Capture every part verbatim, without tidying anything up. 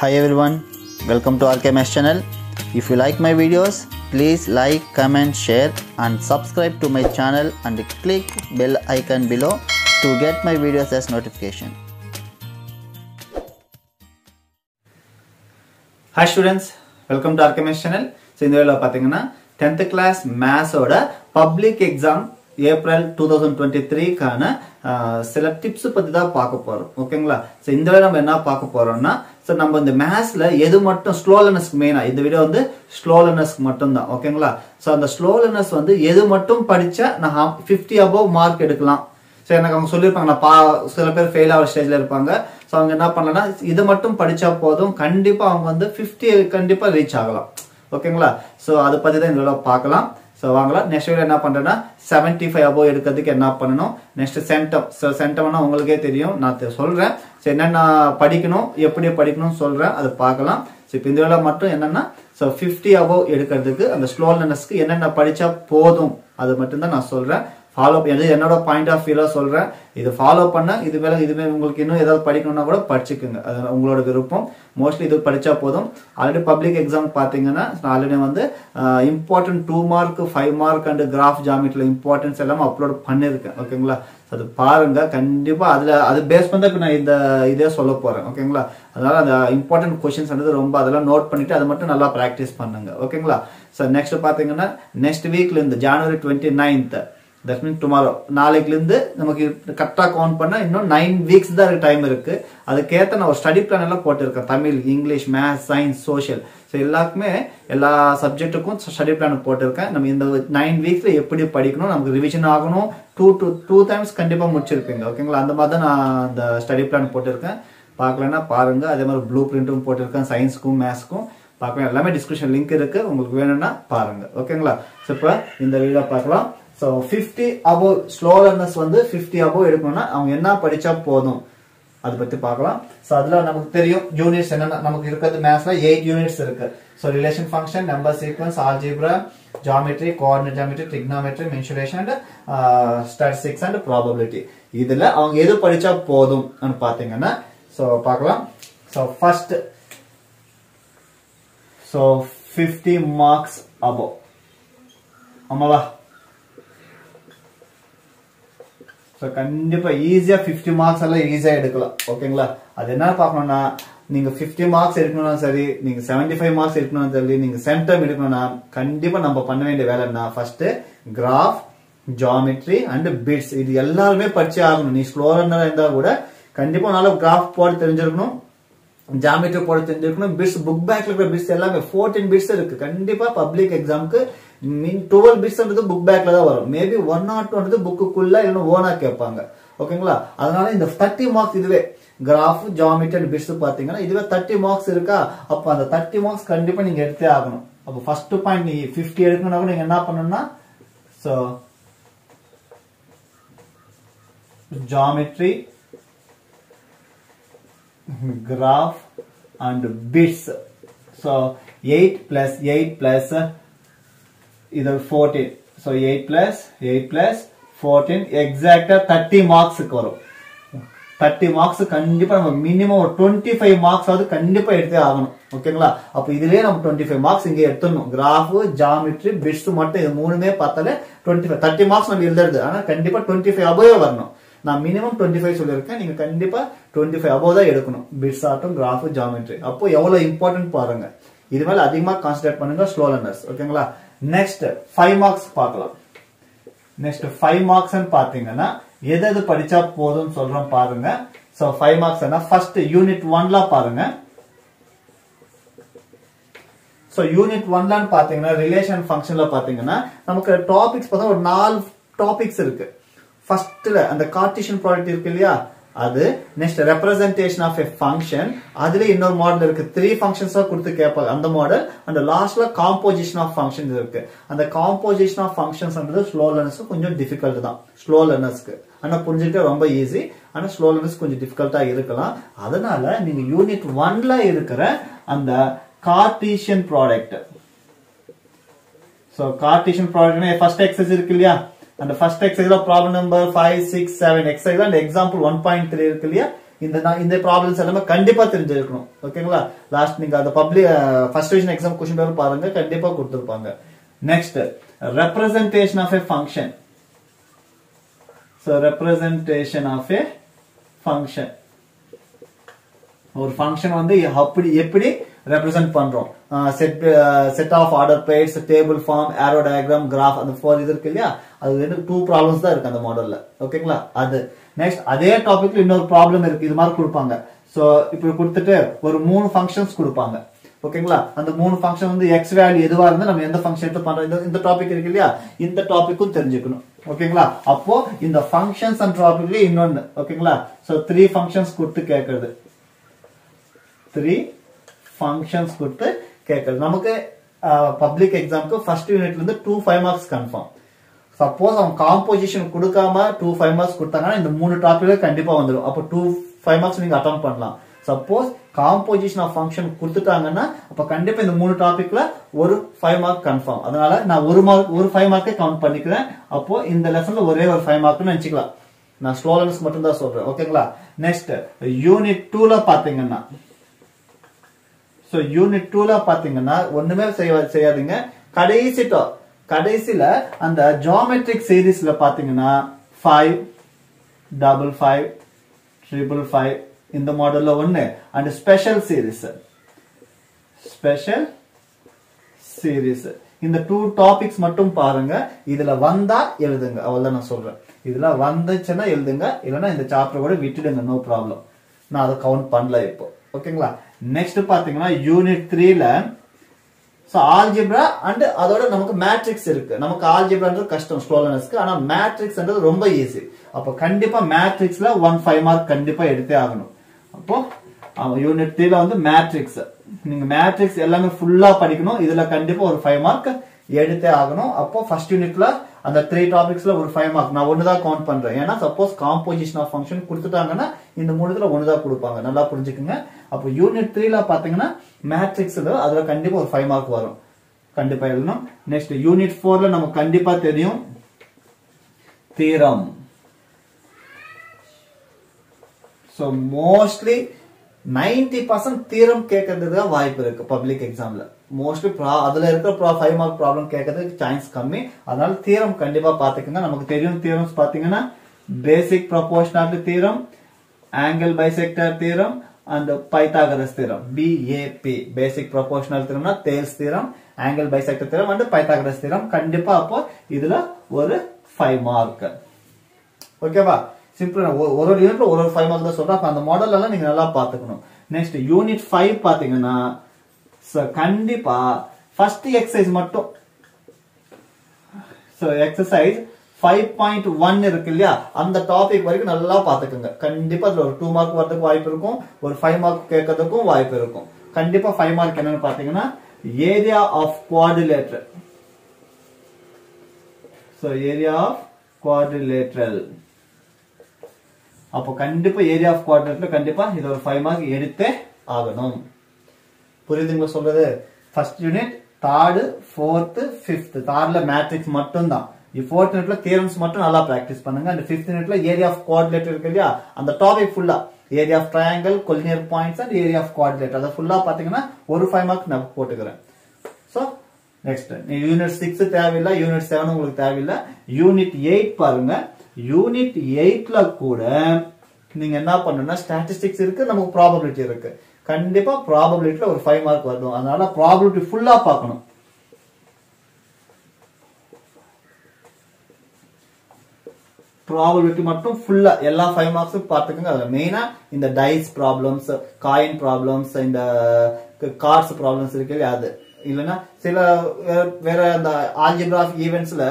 Hi everyone, welcome to R K Maths Channel. If you like my videos, please like, comment, share and subscribe to my channel and click bell icon below to get my videos as notification. Hi students, welcome to R K Maths Channel. So in the video pathina tenth class maths oda public exam April twenty twenty-three kana uh, select tips பத்தி தான் பார்க்க போறோம் ஓகேங்களா. So இந்த வேளை நம்ம என்ன பார்க்க போறோம்னா சோ நம்ம இந்த மேத்ஸ்ல எது மட்டும் ஸ்லோ லேர்னர்ஸ் மெயினா இந்த வீடியோ வந்து ஸ்லோ லேர்னர்ஸ் மட்டும் தான் ஓகேங்களா. சோ அந்த ஸ்லோ லேர்னர்ஸ் வந்து எது மட்டும் படிச்சா நான் fifty above மார்க் எடுக்கலாம். சோ எனக்கு அவங்க சொல்லிருப்பாங்க நான் சில பேர் ஃபெயில் ஆகிற ஸ்டேஜ்ல இருப்பாங்க. சோ அவங்க என்ன பண்ணலன்னா இது மட்டும் படிச்சா போதும் கண்டிப்பா அவங்க வந்து fifty கண்டிப்பா ரீச் ஆகலாம் ஓகேங்களா. சோ அது பத்தி தான் இந்த வீடியோ பார்க்கலாம். சோ வாங்களா நெக்ஸ்ட் வீடியோ என்ன பண்றேன்னா செவன்டி ஃபைவ் அபோவ் எடுக்கிறதுக்கு என்ன பண்ணணும் நெக்ஸ்ட் சென்டம். சோ சென்டம்னா உங்களுக்கே தெரியும் நான் சொல்றேன். சோ என்னென்ன படிக்கணும் எப்படி படிக்கணும்னு சொல்றேன் அது பார்க்கலாம். சோ இப்போ இந்த வேலை மட்டும் என்னன்னா சோ ஃபிஃப்டி அபோவ் எடுக்கிறதுக்கு அந்த ஸ்லோ லேர்னர்ஸ்க்கு என்னென்ன படிச்சா போதும் அது மட்டும் தான் நான் சொல்றேன். ஃபாலோ எது என்னோட பாயிண்ட் ஆஃப் வியூல சொல்றேன். இது ஃபாலோ பண்ண இது மேல இதுவே உங்களுக்கு இன்னும் ஏதாவது படிக்கணும்னா கூட படிச்சுக்குங்க, அது உங்களோட விருப்பம். மோஸ்ட்லி இது படிச்சா போதும். ஆல்ரெடி பப்ளிக் எக்ஸாம் பாத்தீங்கன்னா ஆல்ரெடி வந்து important two mark five mark and graph ஜாமெட்ரியில இம்பார்ட்டன்ஸ் எல்லாம் அப்லோட் பண்ணிருக்கேன் ஓகேங்களா. அது பாருங்க கண்டிப்பா அதுல அது பேஸ் பண்ணி இப்போ நான் இந்த இதே சொல்ல போறேன் ஓகேங்களா. அதனால அந்த இம்பார்ட்டன்ட் கொஸ்டின்ஸ் வந்து ரொம்ப அதெல்லாம் நோட் பண்ணிட்டு அது மட்டும் நல்லா ப்ராக்டிஸ் பண்ணுங்க ஓகேங்களா. சார் நெக்ஸ்ட் பாத்தீங்கன்னா நெக்ஸ்ட் வீக்ல இந்த January twenty ninth that means tomorrow நாளைக்குலேருந்து நமக்கு கரெக்டாக கவுண்ட் பண்ணால் இன்னும் நைன் வீக்ஸ் தான் இருக்கு டைம் இருக்கு. அதுக்கேற்ற நான் ஒரு ஸ்டடி பிளான் எல்லாம் போட்டிருக்கேன். Tamil, English, maths, science, social so எல்லாருக்குமே எல்லா சப்ஜெக்ட்டுக்கும் ஸ்டடி பிளான் போட்டிருக்கேன். நம்ம இந்த நைன் வீக்ஸ்ல எப்படி படிக்கணும் நமக்கு ரிவிஷன் ஆகணும் டூ டூ டூ டைம்ஸ் கண்டிப்பாக முடிச்சிருப்பீங்க ஓகேங்களா. அந்த மாதிரி தான் நான் அந்த ஸ்டடி பிளான் போட்டிருக்கேன். பார்க்கலன்னா பாருங்க. அதே மாதிரி ப்ளூ பிரிண்ட்டும் போட்டிருக்கேன் சயின்ஸுக்கும் மேத்ஸ்க்கும். பார்க்கலாம் எல்லாமே டிஸ்கிரிப்ஷன் லிங்க் இருக்கு, உங்களுக்கு வேணும்னா பாருங்க ஓகேங்களா. ஸோ இப்போ இந்த வீடியோ பார்க்கலாம். So fifty above slow learners வந்து ஃபிஃப்டி அபோவ் எடுக்கணும்னா அவங்க என்ன படிச்சா போதும் அதை பத்தி பார்க்கலாம். ஸோ அதுல நமக்கு தெரியும் யூனிட்ஸ் என்னன்னா நமக்கு இருக்கிறது மேத்ஸ்ல எயிட் யூனிட்ஸ் இருக்கு. So relation function, number sequence, algebra, geometry, coordinate geometry, trigonometry, mensuration and statistics and probability. இதுல அவங்க எது படிச்சா போதும் பாத்தீங்கன்னா ஸோ பார்க்கலாம். So first so fifty marks above ஆமாவா. ஸோ கண்டிப்பா ஈஸியா ஃபிஃப்டி மார்க்ஸ் எல்லாம் ஈஸியா எடுக்கலாம் ஓகேங்களா. அது என்ன பார்க்கணும்னா நீங்க ஃபிஃப்டி மார்க்ஸ் எடுக்கணும்னா சரி, நீங்க செவன்டி ஃபைவ் மார்க்ஸ் எடுக்கணும் சரி, நீங்க சென்டம் எடுக்கணும்னா கண்டிப்பா நம்ம பண்ண வேண்டிய வேலைன்னா first graph, geometry and bits இது எல்லாருமே படிச்சு ஆகணும். நீ ஸ்லோ லேர்னரா இருந்தா கூட கண்டிப்பா உன்னால கிராஃப் போட தெரிஞ்சிருக்கணும், ஜாமெட்ரி போட தெரிஞ்சிருக்கணும், பிட்ஸ் புக் பேக்ல இருக்கிற பிட்ஸ் எல்லாமே ஃபோர்டீன் பிட்ஸ் இருக்கு. கண்டிப்பா பப்ளிக் எக்ஸாமுக்கு டுவெல் பிட்ஸ்ன்றது புக் பேக்ல தான் வரும். மேபி ஒன் ஆர் டூன்றது புக்குக்குள்ள இல்லைன்னா ஓனா கேட்பாங்க ஓகேங்களா. அதனால இந்த தேர்ட்டி மார்க்ஸ் இதுவே கிராஃப், ஜாமெட்ரி அண்ட் பிட்ஸ் பாத்தீங்கன்னா இதுவே தேர்ட்டி மார்க்ஸ் இருக்கா. அப்ப அந்த தேர்ட்டி மார்க்ஸ் கண்டிப்பா நீங்க எடுத்தே ஆகணும். அப்ப ஃபர்ஸ்ட் பாயிண்ட் நீ ஃபிஃப்டி எடுக்கணும்னா கூட நீங்க என்ன பண்ணணும்னா so geometry, graph and bits. So eight plus eight plus either fourteen. So eight plus eight plus fourteen exact thirty marks करो. thirty marks कंडीपर हम minimum और twenty five marks आदि कंडीपर ऐडते आगन. Okay गला. अब इधरे हम twenty five marks इंगे ऐडतो नो. Graph, geometry, bits तो मट्टे ये मून में पता ले twenty five thirty marks में इल्लर दे. आना कंडीपर twenty five अबोये वरनो. நான் மினிமம் டுவெண்ட்டி ஃபைவ் சொல்லியிருக்கேன். நீங்க கண்டிப்பா டுவெண்ட்டி ஃபைவ் அபோவ் தான் எடுக்கணும். பிட்ஸ் ஆட்டும், கிராஃப், ஜாமெட்ரி அப்போ எவ்வளவு இம்பார்ட்டன்ட் பாருங்க. இது மேல அதிகமா கான்சென்ட்ரேட் பண்ணுங்க ஸ்லோ லேர்னர்ஸ் ஓகேங்களா. நெக்ஸ்ட் ஃபைவ் மார்க்ஸ் பார்க்கலாம். நெக்ஸ்ட் ஃபைவ் மார்க்ஸ் பாத்தீங்கன்னா எது எது படிச்சா போதும்னு சொல்றோம் பாருங்க. So five marks first unit ஒன்ல பாருங்க. சோ யூனிட் ஒன்ல பாத்தீங்கன்னா ரிலேஷன் ஃபங்க்ஷன்ல பாத்தீங்கன்னா நமக்கு டாபிக்ஸ் பார்த்தா ஒரு நாலு டாபிக்ஸ் இருக்கு. ஃபர்ஸ்ட்ல அந்த கார்டீசியன் ப்ராடக்ட் இருக்கு இல்லையா அது. Next representation of a function, அதுல இன்னொரு மாடல் இருக்கு. த்ரீ ஃபங்க்ஷன்ஸா கொடுத்து கேட்பாங்க அந்த மாடல். அந்த லாஸ்ட்ல காம்போசிஷன் ஆஃப் ஃபங்க்ஷன் இருக்கு. அந்த காம்போசிஷன் ஆஃப் ஃபங்க்ஷன்ஸ்ன்றது ஸ்லோ லேர்னர்ஸ்க்கு கொஞ்சம் டிஃபிகல்ட் தான். ஸ்லோ லேர்னர்ஸ்க்கு ஆனா புரிஞ்சுக்கிட்டே ரொம்ப ஈஸி. ஆனா ஸ்லோ லேர்னர்ஸ் கொஞ்சம் டிஃபிகல்ட்டா இருக்கலாம். அதனால நீங்க யூனிட் ஒன்ல இருக்கிற அந்த கார்டீசியன் ப்ராடக்ட். சோ கார்டீசியன் ப்ராடக்ட்னா ஃபர்ஸ்ட் எக்ஸசைஸ் இருக்கு இல்லையா அந்த ஃபர்ஸ்ட் எக்ஸசைஸ்ல problem number five six seven எக்ஸசைஸ்ல அந்த எக்ஸாம்பிள் one point three இருக்கு இல்லையா இந்த இந்த ப்ராப்ளம்ஸ் எல்லாமே கண்டிப்பா தெரிஞ்சிருக்கணும். ஓகேங்களா, லாஸ்ட் நீங்க அந்த public first division exam question paper பாருங்க, கண்டிப்பா கொடுத்திருப்பாங்க. Next, representation of a function. So representation of a function, ஒரு ஃபங்க்ஷன் வந்து எப்படி எப்படி ரெப்ரசென்ட் பண்றோம், set set of order pairs, table form, arrow diagram, graph, அந்த ஃபோர் இது இருக்கு இல்லையா, அது ரெண்டு டூ ப்ராப்ளம்ஸ் தான் இருக்கு அந்த மாடல்ல. ஓகேங்களா, அது நெக்ஸ்ட் அதே டாபிக்ல இன்னொரு ப்ராப்ளம் இருக்கு, இது மாதிரி கொடுப்பாங்க. சோ இப்போ கொடுத்துட்டு ஒரு மூணு ஃபங்க்ஷன்ஸ் கொடுப்பாங்க. ஓகேங்களா, அந்த மூணு ஃபங்க்ஷன் வந்து எக்ஸ் வேல்யூ எதுவா இருந்தா நம்ம எந்த ஃபங்க்ஷன் எடுத்து பண்றோம், இந்த டாபிக் இருக்கு இல்லையா, இந்த டாபிக்கும் தெரிஞ்சுக்கணும். ஓகேங்களா, அப்போ இந்த ஃபங்க்ஷன்ஸ் அண்ட் டாபிக்ல இன்னொன்னு. ஓகேங்களா, சோ த்ரீ ஃபங்க்ஷன்ஸ் கொடுத்து கேட்கறது, த்ரீ ஃபங்க்ஷன்ஸ் கொடுத்து கேட்கறது. நமக்கு பப்ளிக் எக்ஸாம்க்கு ஃபர்ஸ்ட் யூனிட்ல இருந்து two five marks confirm. Suppose அவங்க காம்போசிஷன் கொடுக்காம டூ ஃபைவ் மார்க்ஸ் கொடுத்தாங்கன்னா இந்த மூணு டாபிக்ல கண்டிப்பா வந்துடும். அப்போ டூ ஃபைவ் மார்க்ஸ் நீங்க அட்டம் பண்ணலாம். சப்போஸ் காம்போசிஷன் ஆஃப் ஃபங்க்ஷன் கொடுத்துட்டாங்கன்னா அப்ப கண்டிப்பா இந்த மூணு டாபிக்ல ஒரு ஃபைவ் மார்க் கன்ஃபார்ம். அதனால நான் ஒரு மார்க் ஒரு ஃபைவ் மார்க்கே கவுண்ட் பண்ணிக்கிறேன். அப்போ இந்த லெசன்ல ஒரே ஒரு ஃபைவ் மார்க்னு நினைச்சுக்கலாம். நான் ஸ்லோ லெவல்ஸ்க்கு மட்டும் தான் சொல்றேன். ஓகேங்களா, நெக்ஸ்ட் யூனிட் டூல பாத்தீங்கன்னா, சோ யூனிட் டூல பாத்தீங்கன்னா ஒண்ணுமே செய்யாதீங்க. கடைசி கடைசியில அந்த ஜியோமெட்ரிக் சீரீஸ்ல பாத்தீங்கன்னா five double five triple five இந்த மாடல்ல ஒண்ணு and special series special series இந்த டூ டாபிக்ஸ் மட்டும் பாருங்க. இதுல வந்தா எழுதுங்க, அவ்வளவுதான் நான் சொல்றேன். இதுல வந்துச்சுன்னா எழுதுங்க, இல்லைன்னா இந்த சாப்டர் கூட விட்டுடுங்க, நோ ப்ராப்ளம். நான் அதை கவுண்ட் பண்ணல இப்போ. ஓகேங்களா, நெக்ஸ்ட் பாத்தீங்கன்னா யூனிட் த்ரீல ஆல்ஜிப்ரா அண்ட் அதோட நமக்கு மேட்ரிக்ஸ் இருக்கு. நமக்கு ஆல்ஜிப்ரான்றது கஷ்டம் ஸ்லோலனஸ்க்கு, ஆனா மேட்ரிக்ஸ்ன்றது ரொம்ப ஈஸி. அப்போ கண்டிப்பா மேட்ரிக்ஸ்ல ஒன் ஃபைவ் மார்க் கண்டிப்பா எடுத்தே ஆகணும். அப்போ யூனிட் த்ரீல வந்து மேட்ரிக்ஸ், நீங்க மேட்ரிக்ஸ் எல்லாமே ஃபுல்லா படிக்கணும். இதுல கண்டிப்பா ஒரு ஃபைவ் மார்க் எடுத்தே ஆகணும். அப்போ ஃபர்ஸ்ட் யூனிட்ல அந்த த்ரீ டாபிக்ஸ்ல ஒரு ஃபைவ் மார்க் நான் ஒண்ணுதான் கவுண்ட் பண்றேன். ஏன்னா சப்போஸ் காம்போசிஷன் ஆஃப் ஃபங்க்ஷன் கொடுத்துட்டாங்கன்னா இந்த மூணுல ஒண்ணுதான் கொடுப்பாங்க. நல்லா புரிஞ்சுக்குங்க. அப்போ யூனிட் த்ரீல பாத்தீங்கன்னா மேட்ரிக்ஸ்ல அதுல கண்டிப்பா ஒரு ஃபைவ் மார்க் வரும், கண்டிப்பா எழுதணும். நெக்ஸ்ட் யூனிட் ஃபோர்ல நமக்கு கண்டிப்பா தெரியும் theorem. So mostly ninety percent theorem கேட்கறதுக்கு தான் வாய்ப்பு இருக்கு பப்ளிக் எக்ஸாம்ல. மோஸ்ட்லி அதுல இருக்கிற ஃபைவ் மார்க் ப்ராப்ளம் கேட்கறதுக்கு சான்ஸ் கம்மி. அதனால தியரம் கண்டிப்பா பாத்துக்கங்க. நமக்கு தெரியும் தியரம்ஸ் பாத்தீங்கன்னா basic proportionality theorem, angle bisector theorem and Pythagoras theorem, B A P, basic proportional theorem na Thales theorem, angle bisector theorem and Pythagoras theorem. கண்டிப்பா அப்போ இதுல ஒரு ஃபைவ் மார்க். ஓகேவா, சிம்பிளா ஒரு ஒரு யூனிட்ல ஒரு ஃபைவ் மார்க் தான் சொல்றேன். அப்ப அந்த மாடல் எல்லாம் நீங்க நல்லா பாத்துக்கணும். நெக்ஸ்ட் யூனிட் ஃபைவ் பாத்தீங்கன்னா கண்டிப்பா ஃபர்ஸ்ட் எக்ஸசைஸ் மட்டும், so exercise five point one இருக்கு இல்லையா, அந்த டாபிக் வரைக்கும் நல்லா பாத்துக்கங்க. கண்டிப்பா அதுல ஒரு டூ மார்க் வரதுக்கு வாய்ப்பு இருக்கும், ஒரு ஃபைவ் மார்க் கேட்கறதுக்கும் வாய்ப்பு இருக்கும். கண்டிப்பா ஃபைவ் மார்க் என்னன்னு பாத்தீங்கன்னா area of quadrilateral. So area of quadrilateral, அப்போ கண்டிப்பா ஏரியா ஆஃப் குவாட்ரிலேட்டரல் கண்டிப்பா இது ஒரு ஃபைவ் மார்க் எடுத்தே ஆகணும். புரியுதுங்களா சொல்றது? First unit third fourth fifth, தார்டுல மேட்ரிக்ஸ் மட்டும் தான். ஃபோர்த் யூனிட்ல தியரம்ஸ் மட்டும் நல்லா பிராக்டிஸ் பண்ணுங்க. அண்ட் ஃபிஃப்த் யூனிட்ல ஏரியா ஆஃப் குவாட்ரிலேட்டர் இருக்கு இல்லையா, அந்த டாபிக் ஃபுல்லா area of triangle, collinear points and area of quadrilateral அதை ஃபுல்லா பாத்தீங்கன்னா ஒரு ஃபைவ் மார்க் நான் போட்டுக்கிறேன். சோ நெக்ஸ்ட் யூனிட் சிக்ஸ் தேவையில்லை, யூனிட் செவன் உங்களுக்கு தேவையில்லை. யூனிட் எயிட் பாருங்க. யூனிட் எயிட்ல கூட நீங்க என்ன பண்ணணும்னா ஸ்டாட்டிஸ்டிக்ஸ் இருக்கு, நமக்கு ப்ராபபிலிட்டி இருக்கு. கண்டிப்பா ப்ராபபிலிட்டில ஒரு ஃபைவ் மார்க் வரணும். அதனால ப்ராபபிலிட்டி ஃபுல்லா பார்க்கணும். ப்ராபபிலிட்டி மட்டும் ஃபுல்லா எல்லா ஃபைவ் மார்க்ஸும் பார்த்துக்கோங்க. அதுல மெயினா இந்த டைஸ் ப்ராப்ளம்ஸ், காயின் ப்ராப்ளம்ஸ், இந்த கார்ஸ் ப்ராப்ளம்ஸ் இருக்கு இல்லையா, அது இல்லைன்னா சில வேற அந்த ஆல்ஜிப்ராஃபிக் ஈவெண்ட்ஸ்ல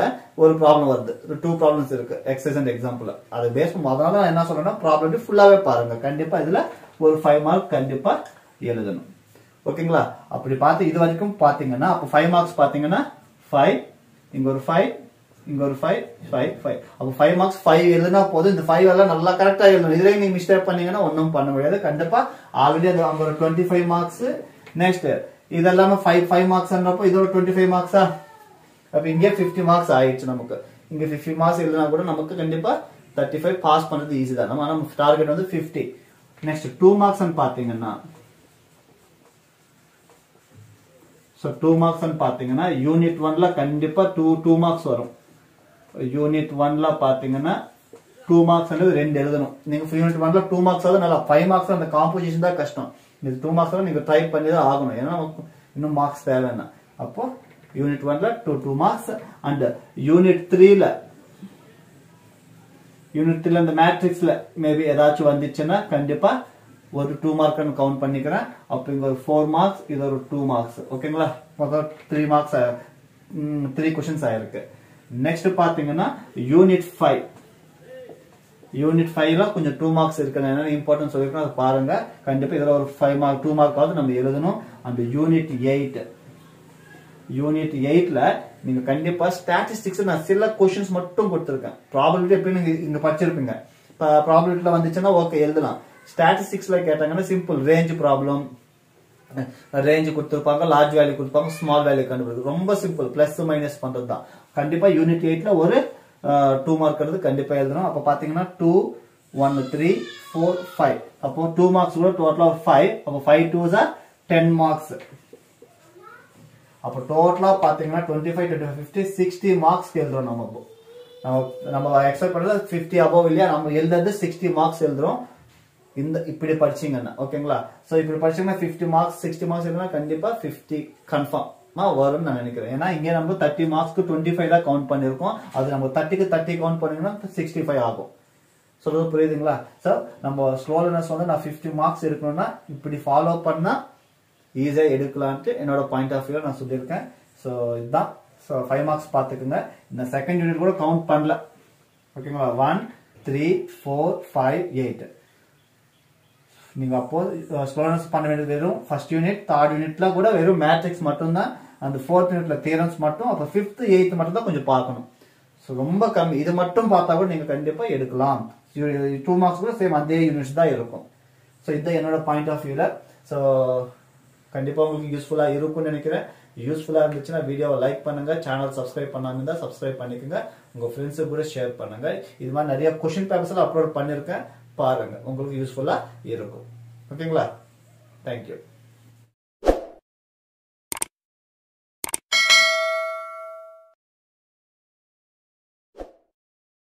ஒரு ப்ராப்ளம் வருது, டூ ப்ராப்ளம்ஸ் இருக்கு எக்ஸசைஸ் அண்ட் எக்ஸாம்பிள், அது பேஸ். அதனால நான் என்ன சொல்றேன்னா ப்ராபபிலிட்டி ஃபுல்லாவே பாருங்க. கண்டிப்பா இதுல ஒரு ஃபைவ் மார்க் கண்டிப்பா எழுதணும். ஓகேங்களா, அப்படி பார்த்து இது வரைக்கும் பாத்தீங்கன்னா அப்போ ஃபைவ் மார்க்ஸ் பாத்தீங்கன்னா ஃபைவ், இங்க ஒரு ஃபைவ், இங்க ஒரு ஃபைவ், ஃபைவ், ஃபைவ். அப்போ ஃபைவ் மார்க்ஸ் ஃபைவ் எழுதுனா போதும். இந்த ஃபைவ் எல்லாம் நல்லா கரெக்டா எழுதணும். இதுல நீங்க மிஸ்டேக் பண்ணீங்கன்னா ஒன்னும் பண்ண முடியாது. கண்டிப்பா ஆல்ரெடி அது அங்க ஒரு டுவெண்ட்டி ஃபைவ் மார்க்ஸ். நெக்ஸ்ட் இதெல்லாம ஃபைவ் ஃபைவ் மார்க்ஸ்ன்றப்போ இதோட டுவெண்ட்டி ஃபைவ் மார்க்ஸா, அப்ப இங்கே ஃபிஃப்டி மார்க்ஸ் ஆயிடுச்சு நமக்கு. இங்க ஃபிஃப்டி மார்க்ஸ் எழுதினா கூட நமக்கு கண்டிப்பா தேர்ட்டி ஃபைவ் பாஸ் பண்றது ஈஸி தான். நம்ம டார்கெட் வந்து fifty. Next two marks and பாத்தீங்கன்னா so two marks and பாத்தீங்கன்னா unit one ல கண்டிப்பா two two marks வரும். unit one ல பாத்தீங்கன்னா two marks ன்றது ரெண்டு எழுதணும். நீங்க unit one ல two marks ஆது நல்லா five marks அந்த composition தான் கஷ்டம். இது two marks ல நீங்க ட்ரை பண்ணி தான் ஆகணும். ஏன்னா இன்னும் marks தேவைன்னா. அப்போ unit one ல two two marks and unit three ல unit three ல அந்த matrix ல maybe ஏதாச்சும் வந்துச்சுன்னா கண்டிப்பா ஒரு two mark ன்னு கவுண்ட் பண்ணிக்கிறேன். அப்போ இங்க ஒரு four marks, இது ஒரு two marks. ஓகேங்களா? மொத்தம் three marks three questions ஆயிருக்கு. நெக்ஸ்ட் பாத்தீங்கன்னா யூனிட் five. யூனிட் five ல கொஞ்சம் two marks இருக்குன்னு என்ன இம்பார்ட்டன்ட் சொல்லிருக்கேன், அது பாருங்க. கண்டிப்பா இதல ஒரு five mark two mark ஆவது நம்ம எழுதணும். அந்த யூனிட் eight யூனிட் எயிட்ல நீங்க கண்டிப்பா ஸ்டாட்டிஸ்டிக்ஸ் நான் சில क्वेश्चंस மட்டும் கொடுத்திருக்கேன். ப்ராபபிலிட்டி எப்படி நீங்க இங்க படிச்சிருப்பீங்க. ப்ராபபிலிட்டில வந்துச்சுன்னா ஓகே எழுதலாம். ஸ்டாட்டிஸ்டிக்ஸ்ல கேட்டாங்கன்னா சிம்பிள் ரேஞ்ச் ப்ராப்ளம், ரேஞ்ச் கொடுத்திருப்பாங்க, லார்ஜ் வேல்யூ கொடுத்திருப்பாங்க, ஸ்மால் வேல்யூ கண்டுபிடிக்கிறது ரொம்ப சிம்பிள். பிளஸ் மைனஸ் பண்றது தான். கண்டிப்பா யூனிட் எயிட்ல ஒரு டூ மார்க் எடுத்து கண்டிப்பா எழுதணும். அப்ப பாத்தீங்கன்னா two one three four five, அப்போ டூ மார்க்ஸ் கூட டோட்டலா ஃபைவ். அப்போ ஃபைவ் டூ சார் டென் மார்க்ஸ். அப்போ டோட்டலா பாத்தீங்கன்னா twenty five twenty fifty sixty marks எழுதுறோம். நம்ம நம்ம எக்ஸ்பெக்ட் பண்றது ஃபிஃப்டி அபோவ் இல்லையா, நம்ம எழுதுறது சிக்ஸ்டி மார்க்ஸ் எழுதுறோம். இந்த இப்படி படிச்சீங்கன்னா ஓகேங்களா. சோ இப்படி படிச்சீங்கன்னா ஃபிஃப்டி மார்க்ஸ் சிக்ஸ்டி மார்க்ஸ் எழுதுனா கண்டிப்பா ஃபிஃப்டி கன்ஃபார்மா வரும்னு நான் நினைக்கிறேன். ஏன்னா இங்கே நம்ம தேர்ட்டி மார்க்ஸ்க்கு டுவெண்ட்டி ஃபைவ் தான் கவுண்ட் பண்ணிருக்கோம். அது நம்ம தேர்ட்டிக்கு தேர்ட்டி கவுண்ட் பண்ணீங்கன்னா சிக்ஸ்டி ஃபைவ் ஆகும். சொல்றது புரியுதுங்களா? சோ நம்ம ஸ்லோலனஸ் வந்து நான் ஃபிஃப்டி மார்க்ஸ் இருக்கணும்னா இப்படி ஃபாலோ பண்ணா ஈஸியா எடுக்கலான்ட்டு என்னோட பாயிண்ட் ஆஃப் வியூல நான் சொல்லியிருக்கேன். ஸோ இதுதான். ஸோ ஃபைவ் மார்க்ஸ் பார்த்துக்குங்க. இந்த செகண்ட் யூனிட் கூட கவுண்ட் பண்ணல. ஓகேங்களா? One three four five eight நீங்க அப்போ ஸ்லோனஸ் பண்ண வேண்டியது வெறும் ஃபர்ஸ்ட் யூனிட், தேர்ட் யூனிட்ல கூட வெறும் மேட்ரிக்ஸ் மட்டும் தான். அந்த ஃபோர்த் யூனிட்ல தியரம்ஸ் மட்டும், அப்போ ஃபிஃப்த் எயித் மட்டும் தான் கொஞ்சம் பார்க்கணும். ஸோ ரொம்ப கம்மி. இது மட்டும் பார்த்தா கூட நீங்க கண்டிப்பா எடுக்கலாம். டூ மார்க்ஸ் கூட சேம் அதே யூனிட்ஸ் தான் இருக்கும். ஸோ இதுதான் என்னோட பாயிண்ட் ஆஃப் வியூல. ஸோ கண்டிப்பா உங்களுக்கு யூஸ்ஃபுல்லா இருக்கும்னு நினைக்கிறேன். யூஸ்ஃபுல்லா இருந்துச்சுன்னா வீடியோவை லைக் பண்ணுங்க. சேனல் சப்ஸ்கிரைப் பண்ணாம இருந்தா சப்ஸ்கிரைப் பண்ணிக்கோங்க. உங்க ஃப்ரெண்ட்ஸு கூட ஷேர் பண்ணுங்க. இது மாதிரி நிறைய கொஸ்டின் பேப்பர்ஸ் எல்லாம் அப்லோட் பண்ணிருக்கேன், பாருங்க. உங்களுக்கு யூஸ்ஃபுல்லா இருக்கும். ஓகேங்களா? தேங்க்யூ.